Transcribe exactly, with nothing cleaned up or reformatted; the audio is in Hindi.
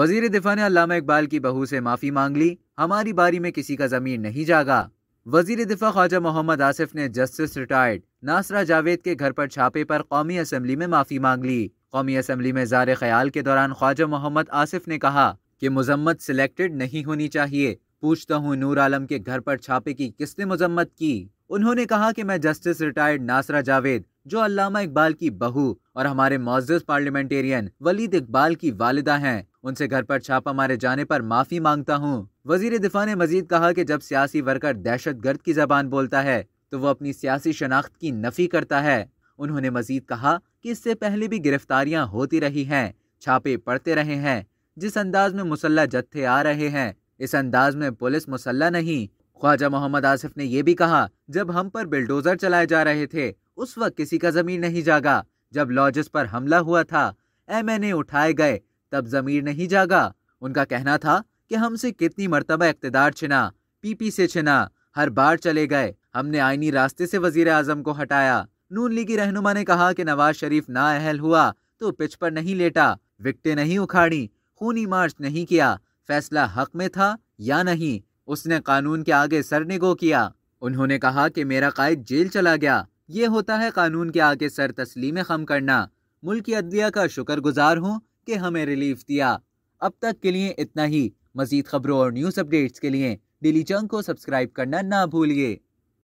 वजीर दिफा ने अल्लामा इकबाल की बहू से माफ़ी मांग ली, हमारी बारी में किसी का ज़मीर नहीं जागा। वजीर दिफा ख्वाजा मोहम्मद आसिफ ने जस्टिस रिटायर्ड नासिरा जावेद के घर पर छापे पर कौमी असम्बली में माफ़ी मांग ली। कौमी असम्बली में ज़ार ख्याल के दौरान ख्वाजा मोहम्मद आसिफ ने कहा कि मजम्मत सिलेक्टेड नहीं होनी चाहिए। पूछता हूँ नूर आलम के घर पर छापे की किसने मजम्मत की? उन्होंने कहा कि मैं जस्टिस रिटायर्ड नासिरा जावेद, जो अल्लामा इकबाल की बहू और हमारे मौजूद पार्लियामेंटेरियन वलीद इकबाल की वालिदा हैं, उनसे घर पर छापा मारे जाने पर माफ़ी मांगता हूँ। वजीर दिफा ने मजीद कहा कि जब सियासी वर्कर दहशतगर्द की जबान बोलता है तो वो अपनी सियासी शनाख्त की नफ़ी करता है। उन्होंने मजीद कहा कि इससे पहले भी गिरफ्तारियाँ होती रही हैं, छापे पड़ते रहे हैं। जिस अंदाज में मुसल्ला जत्थे आ रहे हैं, इस अंदाज में पुलिस मुसल्ला नहीं। ख्वाजा मोहम्मद आसिफ ने यह भी कहा, जब हम पर बिल्डोजर चलाए जा रहे थे उस वक्त किसी का ज़मीर नहीं जागा। जब लॉजेस पर हमला हुआ था, एम एन ए उठाए गए, तब ज़मीर नहीं जागा। उनका कहना था कि हमसे कितनी मरतबा इक़्तिदार छिना, पी पी से छिना, हर बार चले गए। हमने आईनी रास्ते से वज़ीर आज़म को हटाया। नून लीगी रहनुमा ने कहा कि नवाज शरीफ नाअहल हुआ तो पिच पर नहीं लेटा, विकटें नहीं उखाड़ी, खूनी मार्च नहीं किया। फैसला हक में था या नहीं, उसने कानून के आगे सरनिगो किया। उन्होंने कहा कि मेरा कायद जेल चला गया। ये होता है कानून के आगे सर तस्लीम खम करना। मुल्क की अदलिया का शुक्रगुजार हूँ कि हमें रिलीफ दिया। अब तक के लिए इतना ही। मजीद खबरों और न्यूज़ अपडेट्स के लिए डेली जंग को सब्सक्राइब करना ना भूलिए।